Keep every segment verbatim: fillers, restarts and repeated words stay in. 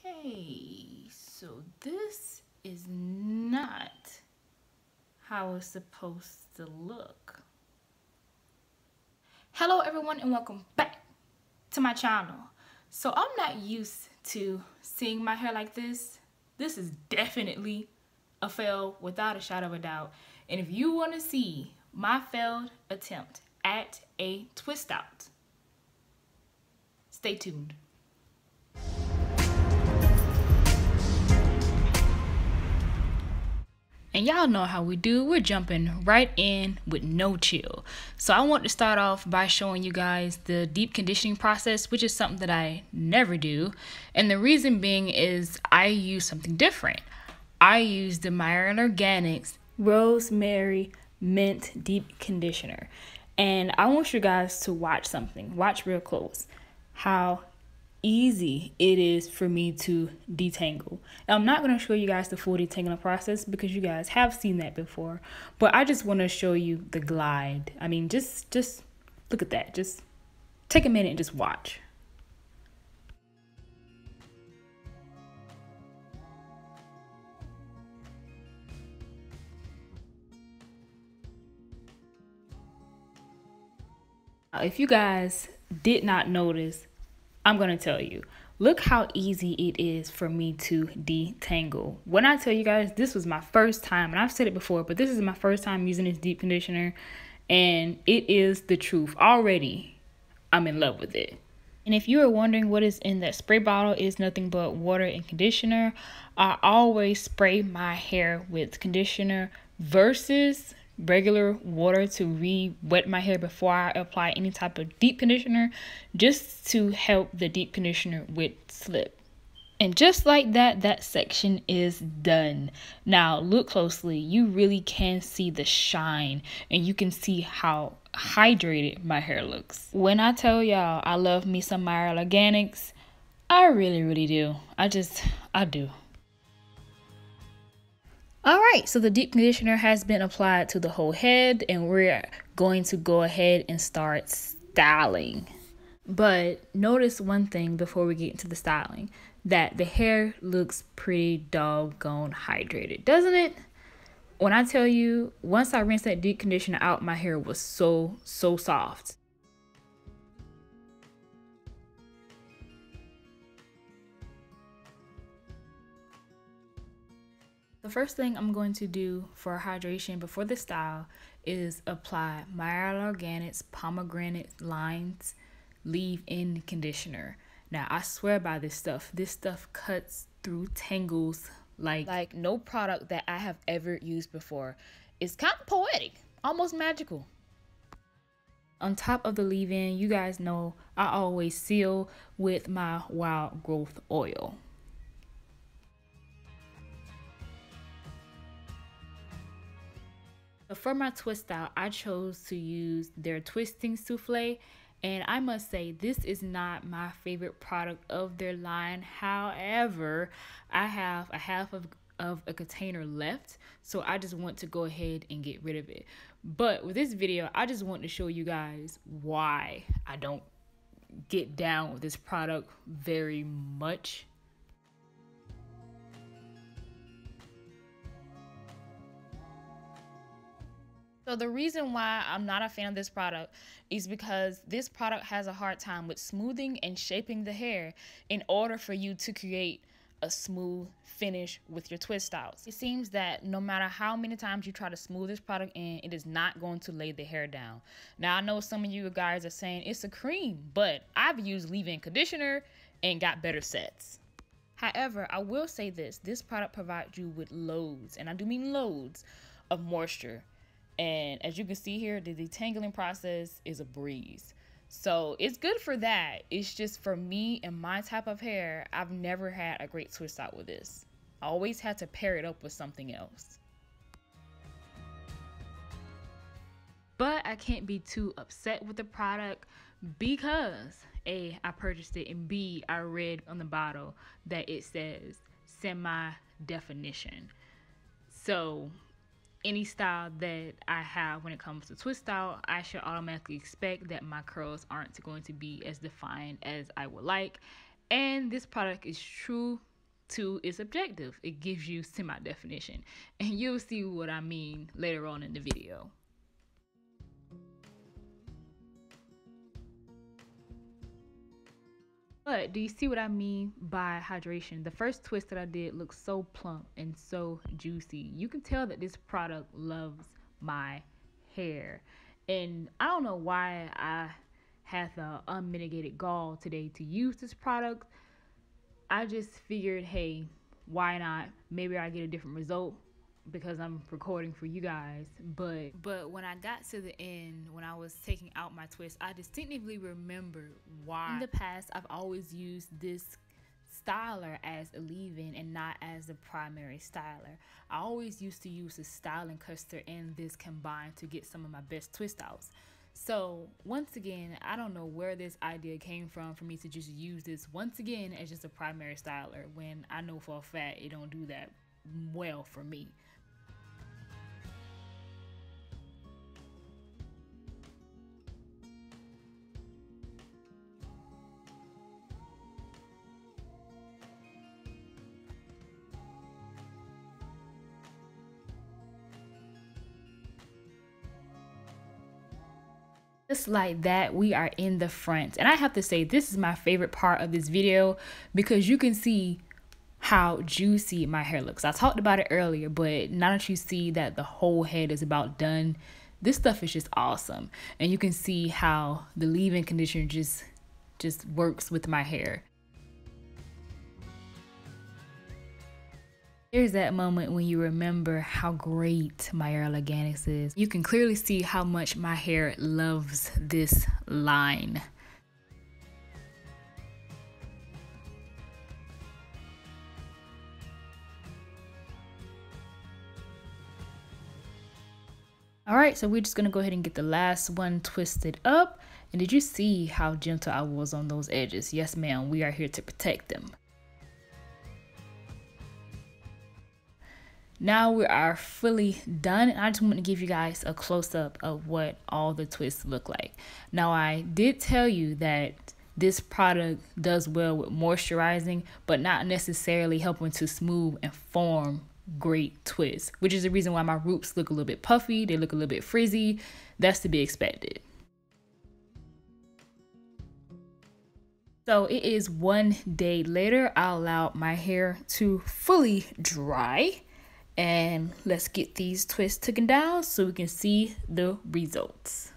Okay, so this is not how it's supposed to look. Hello everyone and welcome back to my channel. So I'm not used to seeing my hair like this. This is definitely a fail without a shadow of a doubt. And if you want to see my failed attempt at a twist out, stay tuned. And y'all know how we do, we're jumping right in with no chill. So I want to start off by showing you guys the deep conditioning process, which is something that I never do. And the reason being is I use something different. I use the Mielle Organics Rosemary Mint Deep Conditioner. And I want you guys to watch something, watch real close, how easy it is for me to detangle. Now, I'm not going to show you guys the full detangling process because you guys have seen that before, but I just want to show you the glide. I mean, just just look at that. Just take a minute and just watch. If you guys did not notice, I'm going to tell you. Look how easy it is for me to detangle. When I tell you guys, this was my first time, and I've said it before, but this is my first time using this deep conditioner, and it is the truth. Already, I'm in love with it. And if you are wondering what is in that spray bottle, it's nothing but water and conditioner. I always spray my hair with conditioner versus regular water to re-wet my hair before I apply any type of deep conditioner, just to help the deep conditioner with slip. And just like that, that section is done. Now look closely, you really can see the shine and you can see how hydrated my hair looks. When I tell y'all I love me some Mielle Organics, I really really do. I just I do. Alright, so the deep conditioner has been applied to the whole head and we're going to go ahead and start styling. But notice one thing before we get into the styling, that the hair looks pretty doggone hydrated, doesn't it? When I tell you, once I rinsed that deep conditioner out, my hair was so, so soft. The first thing I'm going to do for hydration before the style is apply Mielle Organics Pomegranate Lines Leave-In Conditioner. Now, I swear by this stuff. This stuff cuts through tangles like, like no product that I have ever used before. It's kind of poetic, almost magical. On top of the leave-in, you guys know I always seal with my Wild Growth Oil. For my twist out, I chose to use their Twisting Soufflé, and I must say this is not my favorite product of their line. However, I have a half of, of a container left, so I just want to go ahead and get rid of it. But with this video, I just want to show you guys why I don't get down with this product very much. So the reason why I'm not a fan of this product is because this product has a hard time with smoothing and shaping the hair in order for you to create a smooth finish with your twist outs. It seems that no matter how many times you try to smooth this product in, it is not going to lay the hair down. Now, I know some of you guys are saying it's a cream, but I've used leave-in conditioner and got better sets. However, I will say this, this product provides you with loads, and I do mean loads, of moisture. And as you can see here, the detangling process is a breeze. So it's good for that. It's just for me and my type of hair, I've never had a great twist out with this. I always had to pair it up with something else. But I can't be too upset with the product because A, I purchased it, and B, I read on the bottle that it says semi-definition. So any style that I have when it comes to twist style, I should automatically expect that my curls aren't going to be as defined as I would like, And this product is true to its objective. It gives you semi-definition, and you'll see what I mean later on in the video. But do you see what I mean by hydration? The first twist that I did looked so plump and so juicy. You can tell that this product loves my hair. And I don't know why I had the unmitigated gall today to use this product. I just figured, hey, why not? Maybe I get a different result because I'm recording for you guys. But but when I got to the end, when I was taking out my twist, I distinctively remember why in the past I've always used this styler as a leave-in and not as the primary styler. I always used to use the styling custard and this combined to get some of my best twist outs. So once again, I don't know where this idea came from for me to just use this once again as just a primary styler when I know for a fact it don't do that well for me. Just like that, we are in the front, and I have to say this is my favorite part of this video because you can see how juicy my hair looks. I talked about it earlier, but now that you see that the whole head is about done, this stuff is just awesome, and you can see how the leave-in conditioner just just works with my hair. Here's that moment when you remember how great Mielle Organics is. You can clearly see how much my hair loves this line. All right, so we're just gonna go ahead and get the last one twisted up. And did you see how gentle I was on those edges? Yes, ma'am, we are here to protect them. Now we are fully done, and I just want to give you guys a close-up of what all the twists look like. Now, I did tell you that this product does well with moisturizing, but not necessarily helping to smooth and form great twists, which is the reason why my roots look a little bit puffy, they look a little bit frizzy. That's to be expected. So it is one day later. I allowed my hair to fully dry. And let's get these twists taken down so we can see the results.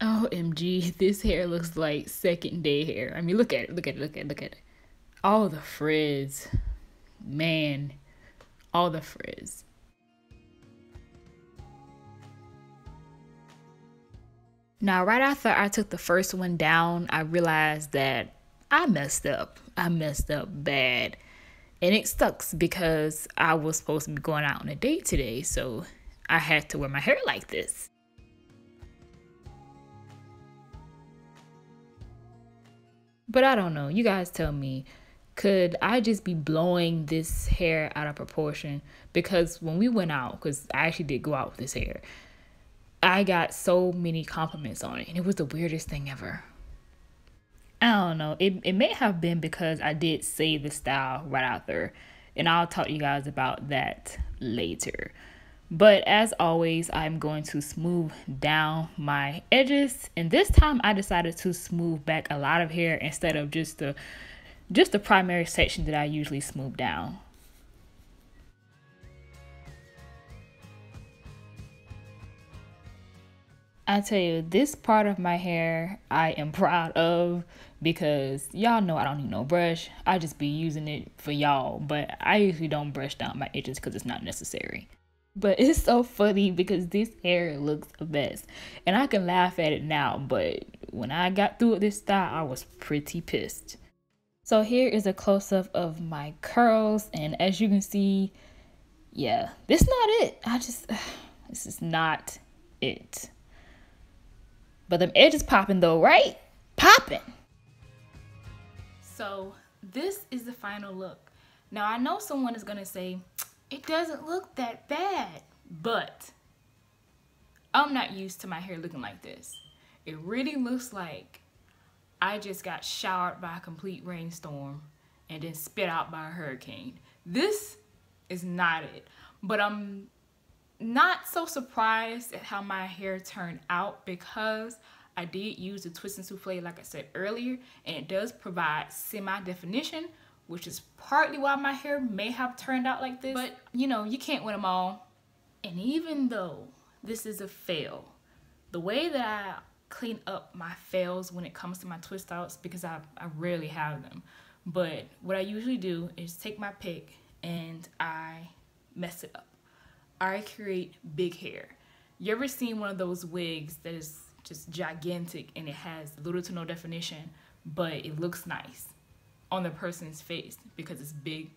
O M G, this hair looks like second day hair. I mean, look at it, look at it, look at it, look at it. All the frizz. Man, all the frizz. Now, right after I took the first one down, I realized that I messed up. I messed up bad. And it sucks because I was supposed to be going out on a date today, so I had to wear my hair like this. But I don't know, you guys tell me, could I just be blowing this hair out of proportion? Because when we went out, because I actually did go out with this hair, I got so many compliments on it, and it was the weirdest thing ever. I don't know, it, it may have been because I did say the style right out there, and I'll talk to you guys about that later. But as always, I'm going to smooth down my edges, and this time I decided to smooth back a lot of hair instead of just the just the primary section that I usually smooth down. I tell you, this part of my hair I am proud of, because y'all know I don't need no brush. I just be using it for y'all, but I usually don't brush down my edges because it's not necessary. But it's so funny because this hair looks a mess, and I can laugh at it now, but when I got through with this style, I was pretty pissed. So here is a close-up of my curls, and as you can see, yeah, this is not it. I just, this is not it. But them edges popping though, right? Popping. So this is the final look. Now I know someone is gonna say, it doesn't look that bad, but I'm not used to my hair looking like this. It really looks like I just got showered by a complete rainstorm and then spit out by a hurricane. This is not it, but I'm not so surprised at how my hair turned out, because I did use the twisting soufflé like I said earlier, and it does provide semi-definition, which is partly why my hair may have turned out like this. But you know, you can't win them all. And even though this is a fail, the way that I clean up my fails when it comes to my twist outs, because I, I rarely have them, but what I usually do is take my pick and I mess it up. I create big hair. You ever seen one of those wigs that is just gigantic and it has little to no definition, but it looks nice on the person's face because it's big?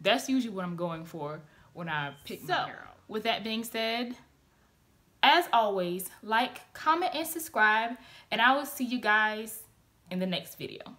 That's usually what I'm going for when I pick so, my hair out. With that being said, as always, like, comment, and subscribe, and I will see you guys in the next video.